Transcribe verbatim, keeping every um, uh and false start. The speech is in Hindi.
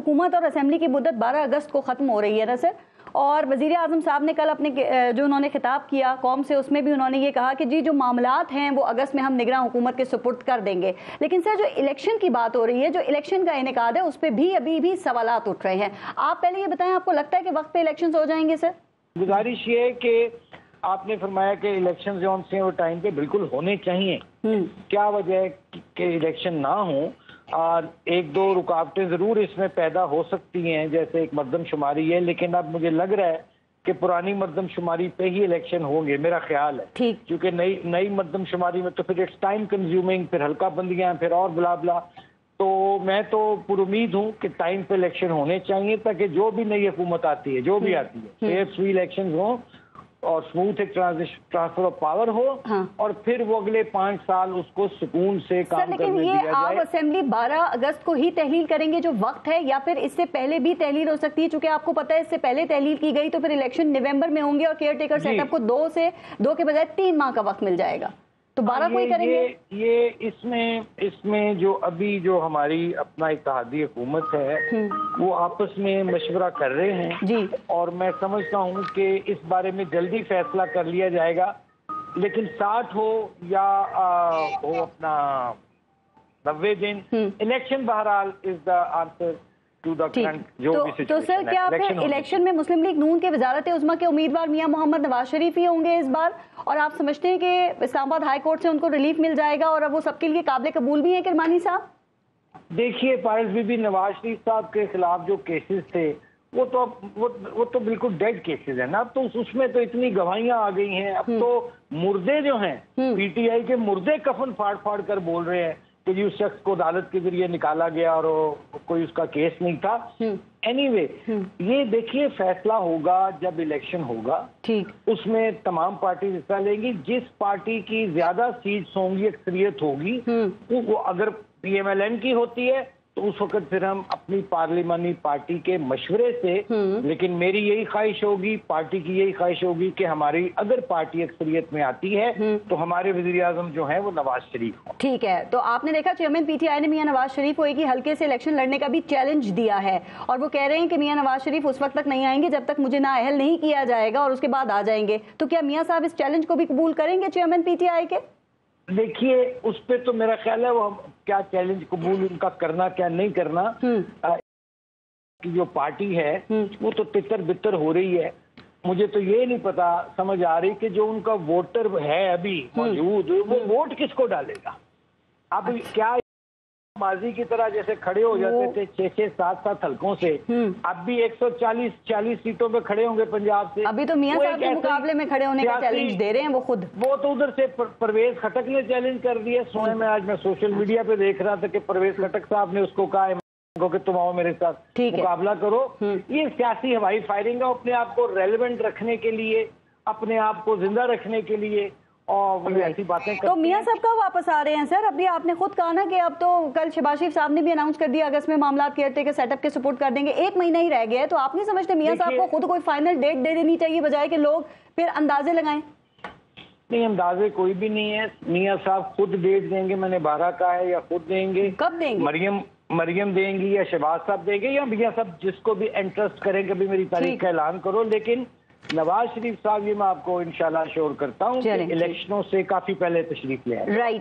हुकूमत और असेंबली की मुद्दत बारह अगस्त को ख़त्म हो रही है ना सर। और वज़ीर आज़म साहब ने कल अपने जो उन्होंने खिताब किया कौम से, उसमें भी उन्होंने ये कहा कि जी जो मामलात हैं वो अगस्त में हम निगरान हुकूमत के सुपुर्द कर देंगे। लेकिन सर जो इलेक्शन की बात हो रही है, जो इलेक्शन का इनेकाद है, उस पर भी अभी भी सवालात उठ रहे हैं। आप पहले ये बताएं, आपको लगता है कि वक्त पे इलेक्शन हो जाएंगे सर? गुजारिश ये कि आपने फरमाया कि इलेक्शन जो उनसे वो टाइम पे बिल्कुल होने चाहिए, क्या वजह के इलेक्शन ना हो? और एक दो रुकावटें ज़रूर इसमें पैदा हो सकती हैं, जैसे एक मर्दमशुमारी है, लेकिन अब मुझे लग रहा है कि पुरानी मर्दमशुमारी पे ही इलेक्शन होंगे, मेरा ख्याल है। क्योंकि नई नई मर्दमशुमारी में तो फिर इट्स टाइम कंज्यूमिंग, फिर हल्का बंदियाँ, फिर और बुला बुला। तो मैं तो पुरुमीद हूँ कि टाइम पे इलेक्शन होने चाहिए ताकि जो भी नई हुकूमत आती है, जो भी आती है, फ्री इलेक्शन हों और स्मूथ एक ट्रांसफर ऑफ पावर हो। हाँ। और फिर वो अगले पाँच साल उसको सुकून से काम करने दिया जाए। आप असेंबली बारह अगस्त को ही तहलील करेंगे जो वक्त है, या फिर इससे पहले भी तहलील हो सकती है? क्योंकि आपको पता है इससे पहले तहलील की गई तो फिर इलेक्शन नवंबर में होंगे और केयर टेकर सेटअप को दो से दो के बजाय तीन माह का वक्त मिल जाएगा। तो बारह को ही करेंगे ये, ये इसमें इसमें जो अभी जो हमारी अपना इत्तेहादी हुकूमत है वो आपस में मशवरा कर रहे हैं जी। और मैं समझता हूँ कि इस बारे में जल्दी फैसला कर लिया जाएगा, लेकिन साठ हो या आ, हो अपना नब्बे दिन, इलेक्शन बहरहाल is the answer to the current जो भी सिचुएशन है। तो सर क्या आपके इलेक्शन में मुस्लिम लीग नून के वज़ारत-ए-उज़्मा के उम्मीदवार मियां मोहम्मद नवाज शरीफ ही होंगे इस बार, और आप समझते हैं कि इस्लामाबाद हाई कोर्ट से उनको रिलीफ मिल जाएगा और अब वो सबके लिए काबिल कबूल भी हैं? किरमानी साहब देखिए, पायलस बीबी नवाज शरीफ साहब के खिलाफ जो केसेस थे वो तो वो, वो तो बिल्कुल डेड केसेस है ना। तो उसमें तो इतनी गवाहियां आ गई हैं, अब तो मुर्दे जो हैं पीटीआई के मुर्दे कफन फाड़ फाड़ कर बोल रहे हैं कि जी उस शख्स को अदालत के जरिए निकाला गया और कोई उसका केस नहीं था। एनीवे anyway, ये देखिए फैसला होगा जब इलेक्शन होगा, ठीक उसमें तमाम पार्टी हिस्सा लेंगी। जिस पार्टी की ज्यादा सीट्स होंगी, अक्सरियत होगी, वो अगर पीएमएलएन की होती है तो उस वक्त फिर हम अपनी पार्लिमानी पार्टी के मशवरे से, लेकिन मेरी यही ख्वाहिश होगी, पार्टी की यही ख्वाहिश होगी कि हमारी अगर पार्टी अक्सरियत में आती है तो हमारे वज़ीर आज़म जो हैं वो नवाज शरीफ हो। ठीक है, तो आपने देखा चेयरमैन पीटीआई ने मियां नवाज शरीफ को एक ही हल्के से इलेक्शन लड़ने का भी चैलेंज दिया है और वो कह रहे हैं कि मियां नवाज शरीफ उस वक्त तक नहीं आएंगे जब तक मुझे नाअहल नहीं किया जाएगा और उसके बाद आ जाएंगे। तो क्या मियाँ साहब इस चैलेंज को भी कबूल करेंगे चेयरमैन पीटीआई के? देखिए उस पे तो मेरा ख्याल है वो क्या चैलेंज कबूल उनका करना क्या नहीं करना, कि जो पार्टी है वो तो तितर बितर हो रही है। मुझे तो ये नहीं पता समझ आ रही कि जो उनका वोटर है अभी मौजूद वो वोट किसको डालेगा। अब क्या माजी की तरह जैसे खड़े हो जाते थे छह छह सात सात हलकों से, अब भी एक सौ चालीस चालीस सीटों पे खड़े होंगे पंजाब से। अभी तो मियां साहब के मुकाबले में खड़े होने का चैलेंज दे रहे हैं वो खुद। वो तो उधर से पर, परवेज खटक ने चैलेंज कर दिया। सोने में आज मैं सोशल मीडिया पे देख रहा था कि परवेज खटक साहब ने उसको कहा कि तुम आओ मेरे साथ मुकाबला करो। ये सियासी हवाई फायरिंग है, अपने आप को रेलिवेंट रखने के लिए, अपने आप को जिंदा रखने के लिए और ऐसी बातें। तो मियां साहब कब वापस आ रहे हैं सर? अभी आपने खुद कहा ना कि अब तो कल शहबाज शरीफ साहब ने भी अनाउंस कर दिया अगस्त में मामला केयरटेकर सेटअप के सपोर्ट कर देंगे, एक महीना ही रह गया है। तो आप नहीं समझते मियां साहब को खुद कोई फाइनल डेट दे देनी चाहिए बजाय कि लोग फिर अंदाजे लगाएं? नहीं, अंदाजे कोई भी नहीं है। मियां साहब खुद डेट देंगे, मैंने बारह का है, या खुद देंगे। कब देंगे? मरियम मरियम देंगी या शहबाज साहब देंगे या मियां साहब, जिसको भी इंटरेस्ट करेंगे। अभी मेरी तारीख का ऐलान करो, लेकिन नवाज शरीफ साहब ये मैं आपको इंशाल्लाह श्योर करता हूँ इलेक्शनों से काफी पहले तशरीफ ले आए। राइट।